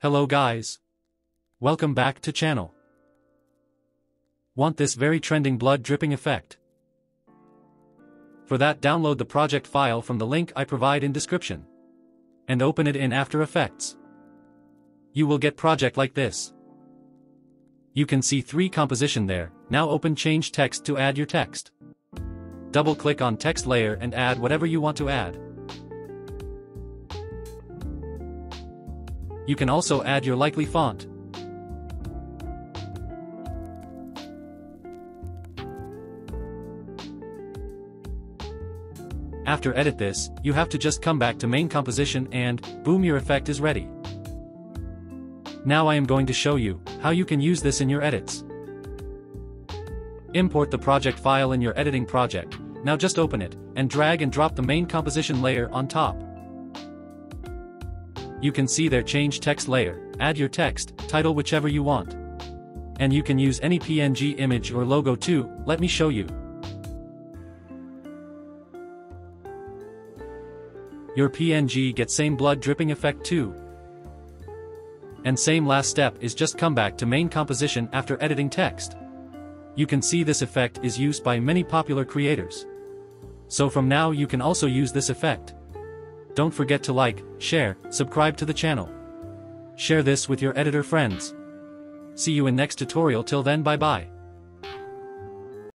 Hello guys. Welcome back to channel. Want this very trending blood dripping effect? For that, download the project file from the link I provide in description and open it in After Effects. You will get project like this. You can see three composition there. Now open change text to add your text. Double click on text layer and add whatever you want to add. You can also add your likely font. After edit this, you have to just come back to main composition and, boom, your effect is ready. Now I am going to show you how you can use this in your edits. Import the project file in your editing project. Now just open it and drag and drop the main composition layer on top. You can see there change text layer, add your text, title whichever you want. And you can use any PNG image or logo too. Let me show you. Your PNG gets same blood dripping effect too. And same last step is just come back to main composition after editing text. You can see this effect is used by many popular creators. So from now you can also use this effect. Don't forget to like, share, subscribe to the channel. Share this with your editor friends. See you in next tutorial. Till then, bye bye.